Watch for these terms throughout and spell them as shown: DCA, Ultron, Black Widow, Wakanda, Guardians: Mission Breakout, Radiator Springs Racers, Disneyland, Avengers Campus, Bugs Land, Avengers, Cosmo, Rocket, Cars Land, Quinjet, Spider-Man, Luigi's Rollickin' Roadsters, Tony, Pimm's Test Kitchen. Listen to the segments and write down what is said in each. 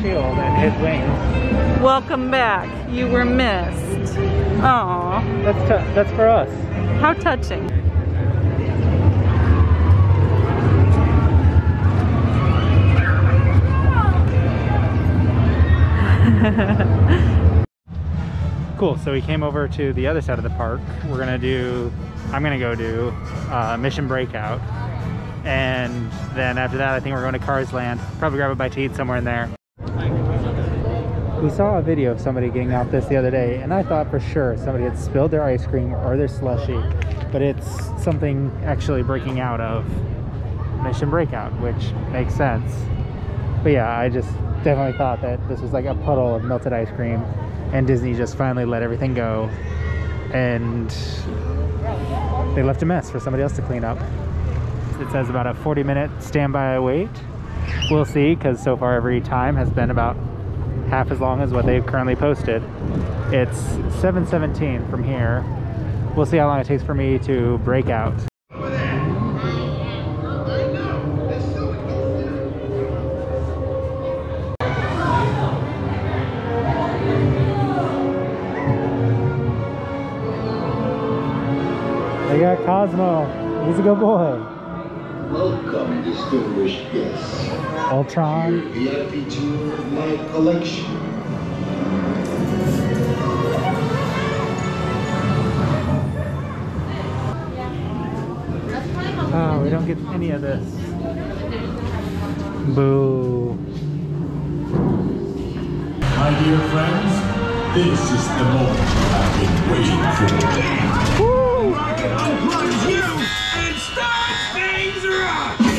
shield and his wings. Welcome back. You were missed. Aww. That's for us. How touching. Cool, so we came over to the other side of the park. We're gonna do, I'm gonna go do Mission Breakout, and then after that I think we're going to Cars Land. Probably grab a bite to eat somewhere in there. We saw a video of somebody getting off this the other day, and I thought for sure somebody had spilled their ice cream or their slushy, but it's something actually breaking out of Mission Breakout, which makes sense. But yeah, I just definitely thought that this was like a puddle of melted ice cream, and Disney just finally let everything go and they left a mess for somebody else to clean up. It says about a 40-minute standby wait. We'll see, because so far every time has been about half as long as what they've currently posted. It's 7:17 from here. We'll see how long it takes for me to break out. We got Cosmo. He's a good boy. Welcome, distinguished guests. Ultron. Your VIP tour of my collection. Oh, we don't get any of this. Boo. My dear friends, this is the moment I've been waiting for. Woo! Rocket unplugs you and starts things rocket!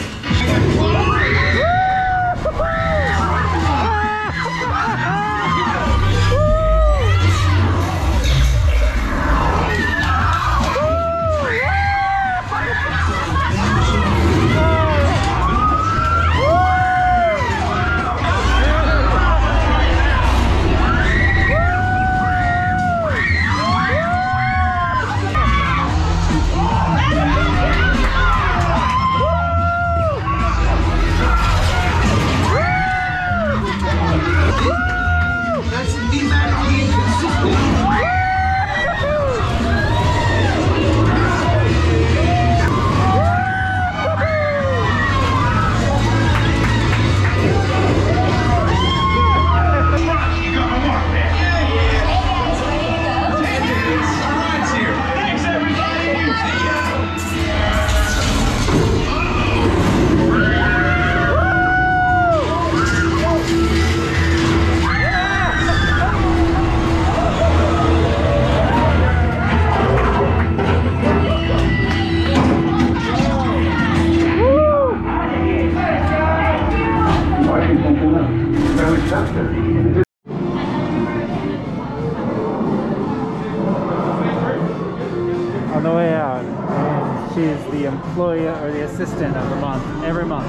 On the way out, and she's the employee or the assistant of the month every month.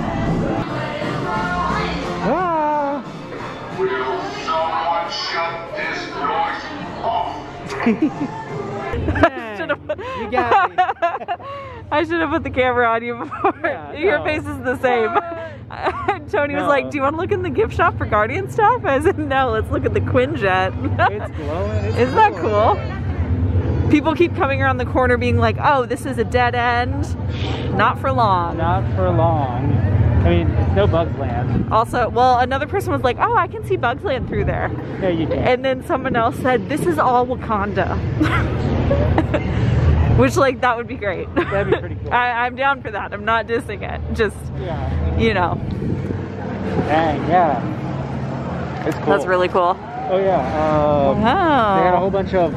Ah! Will someone shut this noise off? Hey, you got me. I should have put the camera on you before. Yeah, your face is the same. Tony was like, "Do you want to look in the gift shop for Guardian stuff?" I said, "No, let's look at the Quinjet." It's glowing. Isn't that cool? People keep coming around the corner being like, oh, this is a dead end. Not for long. Not for long. I mean, it's no Bugs Land. Also, well, another person was like, oh, I can see Bugs Land through there. Yeah, you can. And then someone else said, this is all Wakanda. Which, like, that would be great. That'd be pretty cool. I'm down for that. I'm not dissing it. Just, yeah. You know. Dang, yeah. It's cool. That's really cool. Oh, yeah. Wow. They had a whole bunch of...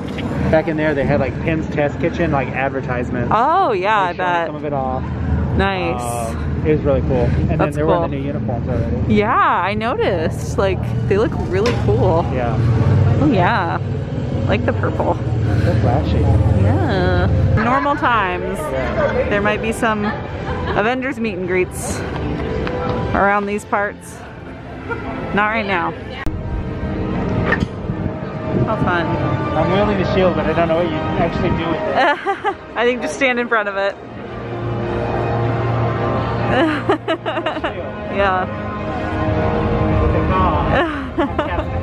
Back in there, they had like Pimm's Test Kitchen, like advertisements. Oh yeah, I bet. Some of it off. Nice. It was really cool. And then they were in the new uniforms already. Yeah, I noticed. Like they look really cool. Yeah. Oh yeah. Like the purple. They're flashy. Yeah. Normal times, yeah. There might be some Avengers meet and greets around these parts. Not right now. How fun. I'm wielding the shield, but I don't know what you actually do with it. I think just stand in front of it. Yeah. Captain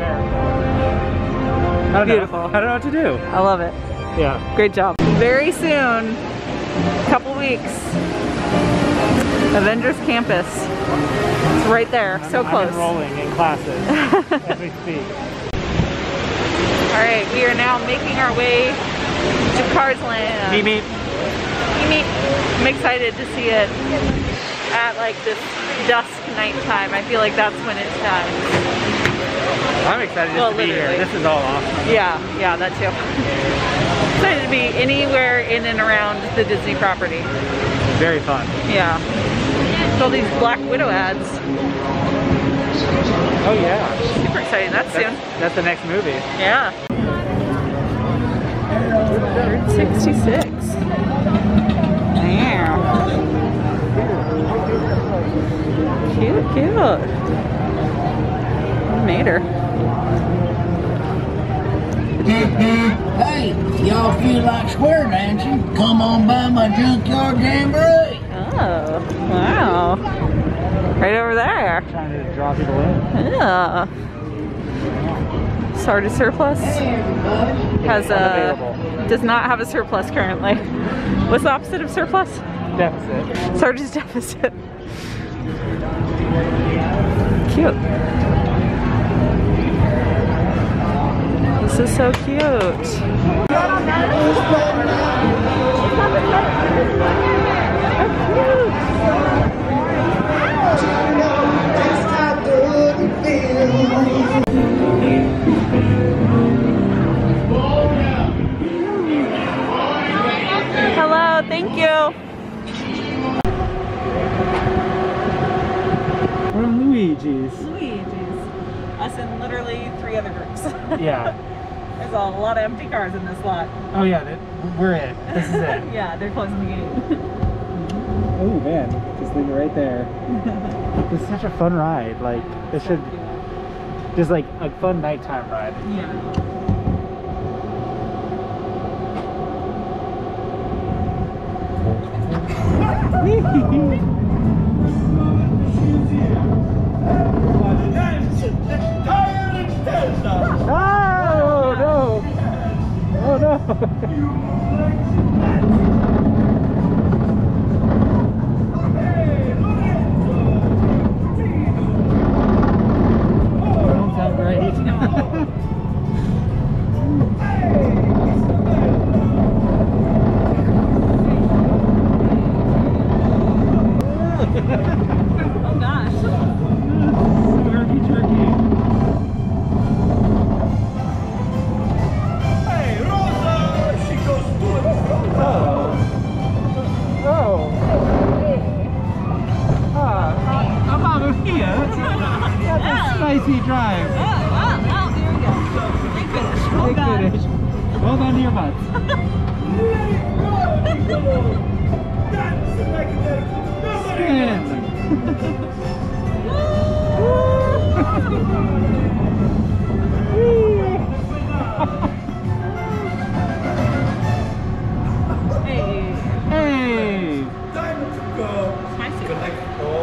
America. Beautiful. I don't know what to do. I love it. Yeah. Great job. Very soon, a couple weeks, Avengers Campus. It's right there. I'm close. I'm enrolling in classes as we speak. All right, we are now making our way to Cars Land. I'm excited to see it at like this dusk nighttime. I feel like that's when it's done. I'm excited just to be here. This is all awesome. Yeah, yeah, that too. Excited to be anywhere in and around the Disney property. Very fun. Yeah. With all these Black Widow ads. Oh yeah. Super exciting. That's soon. That's the next movie. Yeah. 66. Yeah. Cute, cute. Made her. Hey, y'all feel like square dancing? Come on by my junkyard jamboree. Oh, wow. Right over there. Trying to draw people in. Yeah. Sorry to surplus. Hey, everybody. Does not have a surplus currently. What's the opposite of surplus? Deficit. Sarge's deficit. Cute. This is so cute. Hello, thank you. We're Luigi's. Us and literally 3 other groups. Yeah. There's a lot of empty cars in this lot. Oh yeah, we're it. This is it. Yeah, they're closing the gate. Oh man, just leave it right there. This is such a fun ride. Like, it should... Just like a fun nighttime ride. Yeah.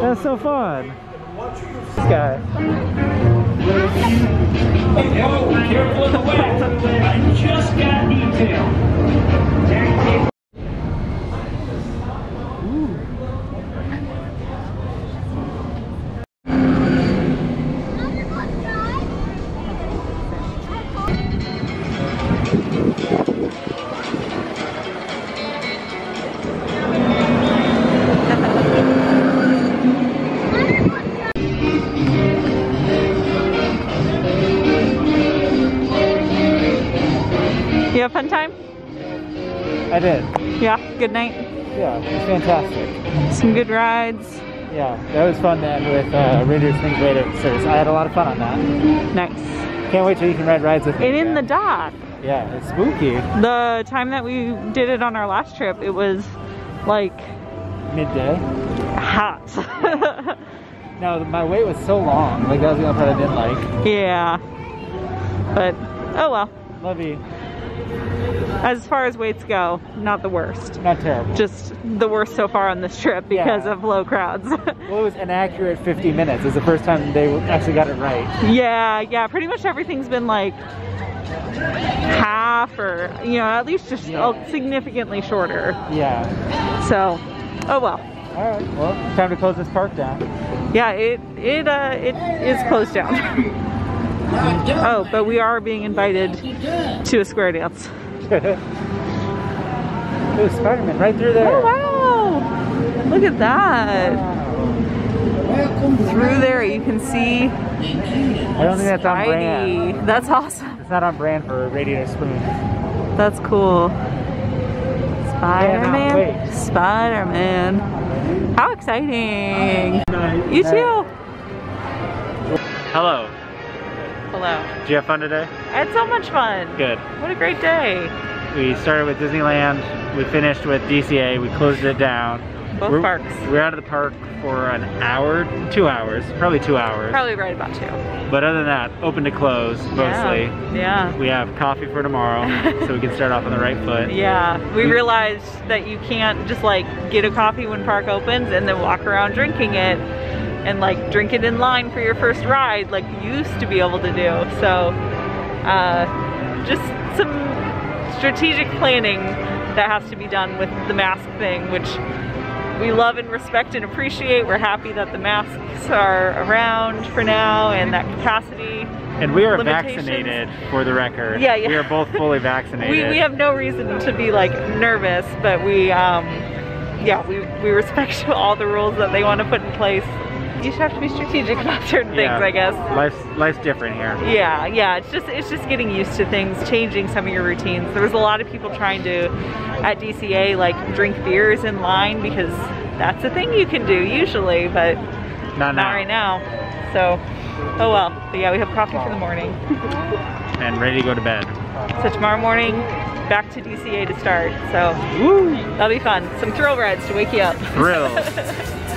That's so fun. This guy. Oh, careful in the way. I just got detail. You have a fun time? I did. Yeah? Good night? Yeah, it was fantastic. Some good rides. Yeah, that was fun to end with Radiator Springs Racers. I had a lot of fun on that. Nice. Can't wait till you can ride rides with me. And in the dock. Yeah, it's spooky. The time that we did it on our last trip, it was like... midday? Hot. No, my wait was so long. Like, that was the only part I didn't like. Yeah. But, oh well. Love you. As far as weights go, not the worst. Not terrible. Just the worst so far on this trip because of low crowds. Well, it was an accurate 50 minutes. It's the first time they actually got it right. Yeah, yeah. Pretty much everything's been like half or, you know, at least just significantly shorter. Yeah. So, oh well. All right. Well, time to close this park down. Yeah, it is closed down. Oh, but we are being invited to a square dance. Ooh, Spider-Man right through there. Oh wow! Look at that. Wow. Through there you can see. I don't think that's on brand. That's awesome. It's not on brand for Radiator Springs. That's cool. Spider-Man. Spider-Man. How exciting. You too. Hello. Hello. Did you have fun today? I had so much fun. Good. What a great day. We started with Disneyland. We finished with DCA. We closed it down. Both parks. We were out of the park for an hour, 2 hours, probably 2 hours. Probably right about two. But other than that, open to close mostly. Yeah. We have coffee for tomorrow, so we can start off on the right foot. Yeah. We realized that you can't just like get a coffee when park opens and then walk around drinking it. And like drink it in line for your first ride like you used to be able to do. So just some strategic planning that has to be done with the mask thing, which we love and respect and appreciate. We're happy that the masks are around for now and that capacity. And we are vaccinated, for the record. Yeah, yeah. We are both fully vaccinated. we have no reason to be like nervous, but we respect all the rules that they want to put in place. You just have to be strategic about certain things, I guess. Life's different here. Yeah, yeah. It's just getting used to things, changing some of your routines. There was a lot of people trying to, at DCA, like drink beers in line because that's a thing you can do usually, but not right now. So, oh well. But yeah, we have coffee for the morning. And ready to go to bed. So tomorrow morning, back to DCA to start. So, woo, that'll be fun. Some thrill rides to wake you up. Thrills.